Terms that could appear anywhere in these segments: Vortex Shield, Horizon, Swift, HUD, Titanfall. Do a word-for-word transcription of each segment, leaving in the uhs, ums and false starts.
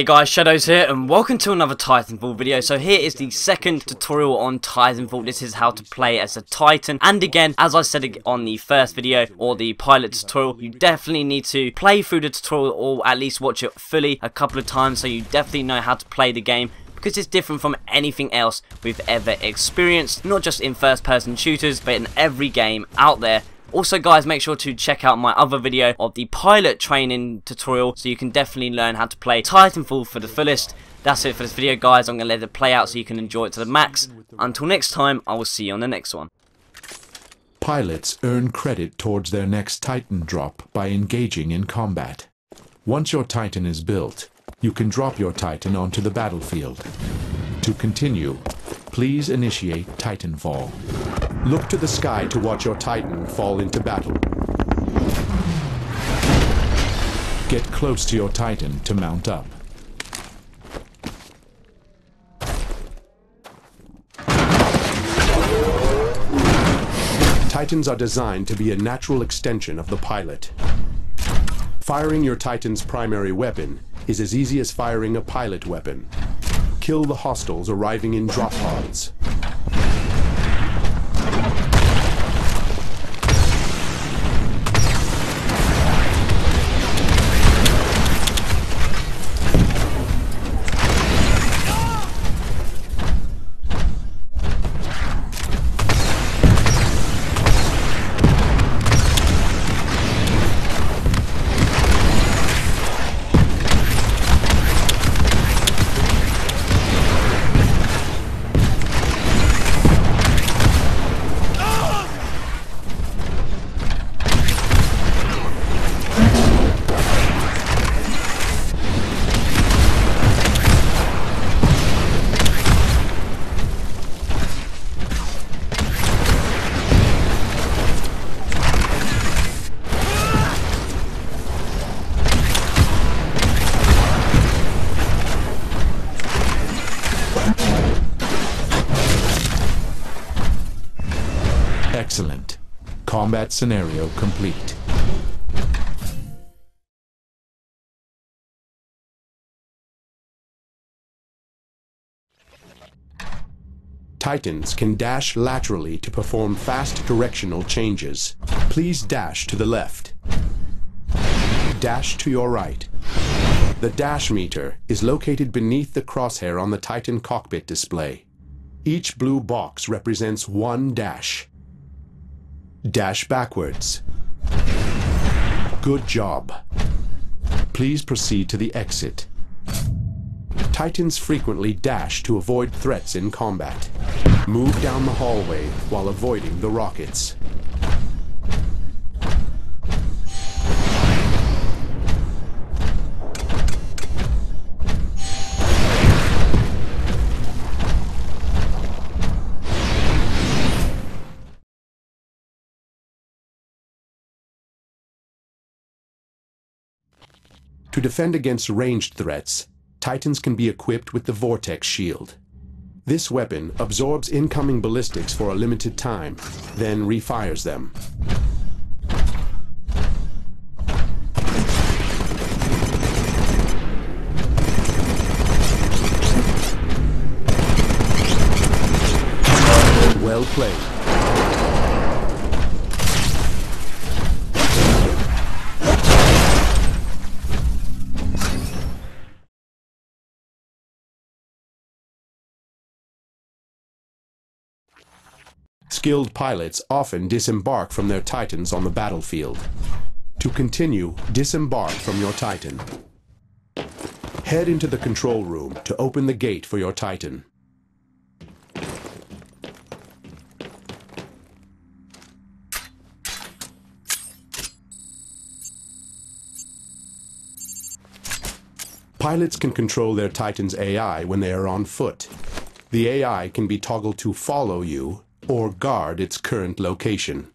Hey guys, Shadows here and welcome to another Titanfall video. So here is the second tutorial on Titanfall. This is how to play as a Titan, and again, as I said on the first video or the pilot tutorial, you definitely need to play through the tutorial or at least watch it fully a couple of times so you definitely know how to play the game, because it's different from anything else we've ever experienced, not just in first person shooters but in every game out there. Also guys, make sure to check out my other video of the pilot training tutorial so you can definitely learn how to play Titanfall for the fullest. That's it for this video guys, I'm going to let it play out so you can enjoy it to the max. Until next time, I will see you on the next one. Pilots earn credit towards their next Titan drop by engaging in combat. Once your Titan is built, you can drop your Titan onto the battlefield. To continue, please initiate Titanfall. Look to the sky to watch your Titan fall into battle. Get close to your Titan to mount up. Titans are designed to be a natural extension of the pilot. Firing your Titan's primary weapon is as easy as firing a pilot weapon. Kill the hostiles arriving in drop pods. Excellent. Combat scenario complete. Titans can dash laterally to perform fast directional changes. Please dash to the left. Dash to your right. The dash meter is located beneath the crosshair on the Titan cockpit display. Each blue box represents one dash. Dash backwards. Good job. Please proceed to the exit. Titans frequently dash to avoid threats in combat. Move down the hallway while avoiding the rockets. To defend against ranged threats, Titans can be equipped with the Vortex Shield. This weapon absorbs incoming ballistics for a limited time, then refires them. Well played. Skilled pilots often disembark from their Titans on the battlefield. To continue, disembark from your Titan. Head into the control room to open the gate for your Titan. Pilots can control their Titan's A I when they are on foot. The A I can be toggled to follow you or guard its current location.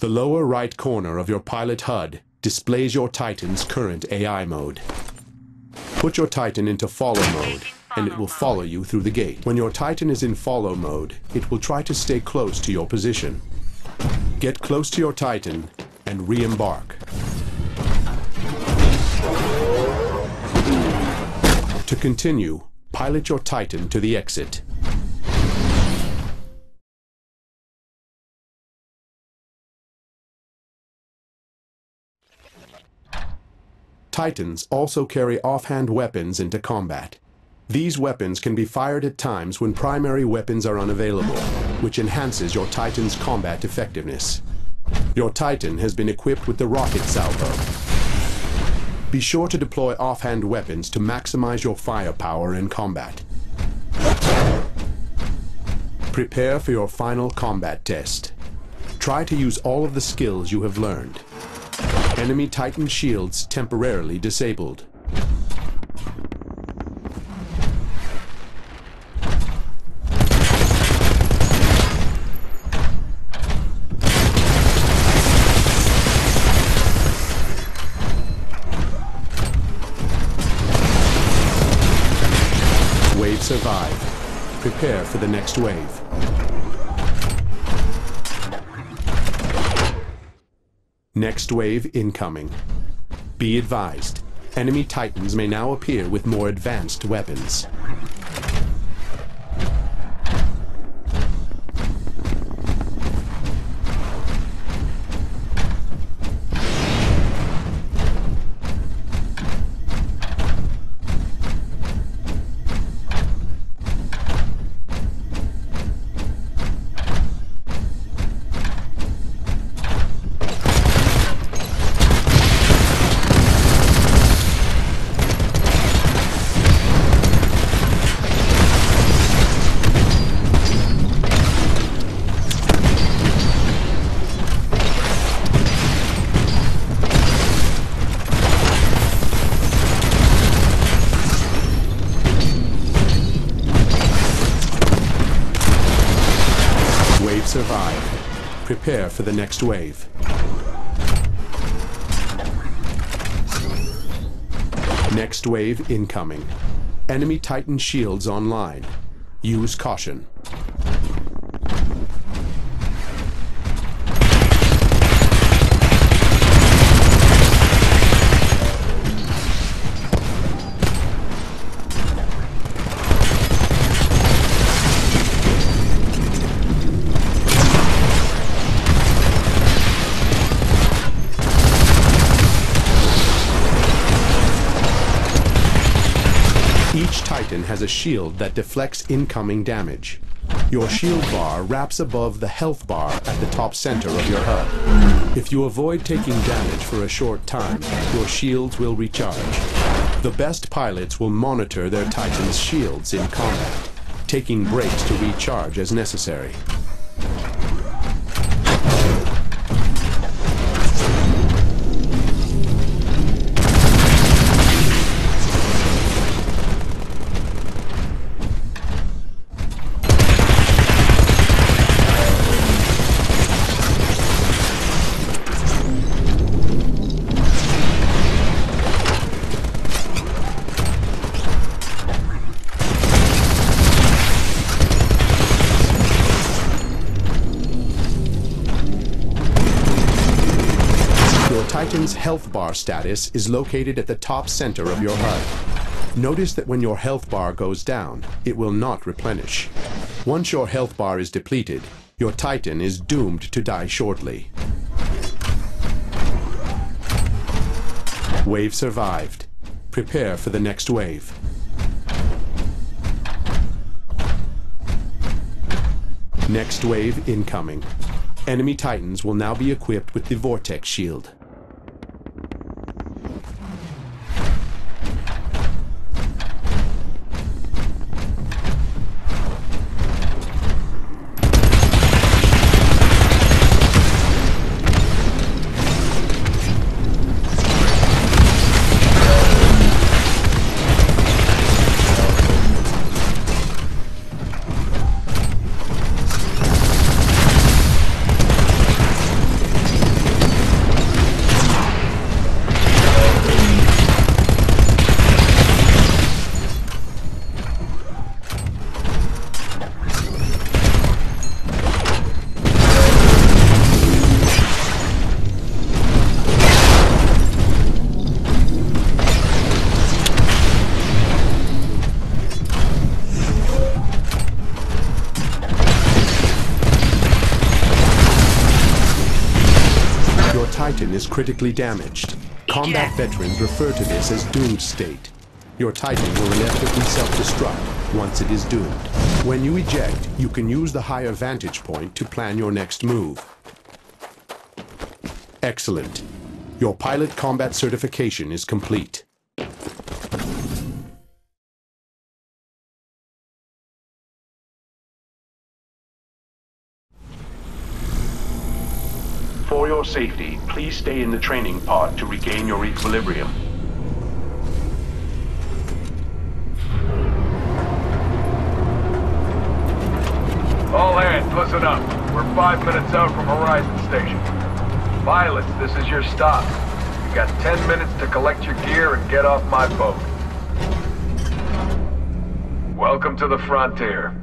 The lower right corner of your pilot H U D displays your Titan's current A I mode. Put your Titan into follow mode and it will follow you through the gate. When your Titan is in follow mode, it will try to stay close to your position. Get close to your Titan and re-embark. To continue, pilot your Titan to the exit. Titans also carry offhand weapons into combat. These weapons can be fired at times when primary weapons are unavailable, which enhances your Titan's combat effectiveness. Your Titan has been equipped with the rocket salvo. Be sure to deploy offhand weapons to maximize your firepower in combat. Prepare for your final combat test. Try to use all of the skills you have learned. Enemy Titan shields temporarily disabled. Wave survived. Prepare for the next wave. Next wave incoming. Be advised, enemy Titans may now appear with more advanced weapons. Survive. Prepare for the next wave. Next wave incoming. Enemy Titan shields online. Use caution. Each Titan has a shield that deflects incoming damage. Your shield bar wraps above the health bar at the top center of your H U D. If you avoid taking damage for a short time, your shields will recharge. The best pilots will monitor their Titan's shields in combat, taking breaks to recharge as necessary. Titan's health bar status is located at the top center of your H U D. Notice that when your health bar goes down, it will not replenish. Once your health bar is depleted, your Titan is doomed to die shortly. Wave survived. Prepare for the next wave. Next wave incoming. Enemy Titans will now be equipped with the Vortex Shield. Titan is critically damaged. Combat veterans refer to this as doomed state. Your Titan will inevitably self-destruct once it is doomed. When you eject, you can use the higher vantage point to plan your next move. Excellent. Your pilot combat certification is complete. For your safety, please stay in the training pod to regain your equilibrium. All hands, listen up. We're five minutes out from Horizon Station. Pilots, this is your stop. You've got ten minutes to collect your gear and get off my boat. Welcome to the frontier.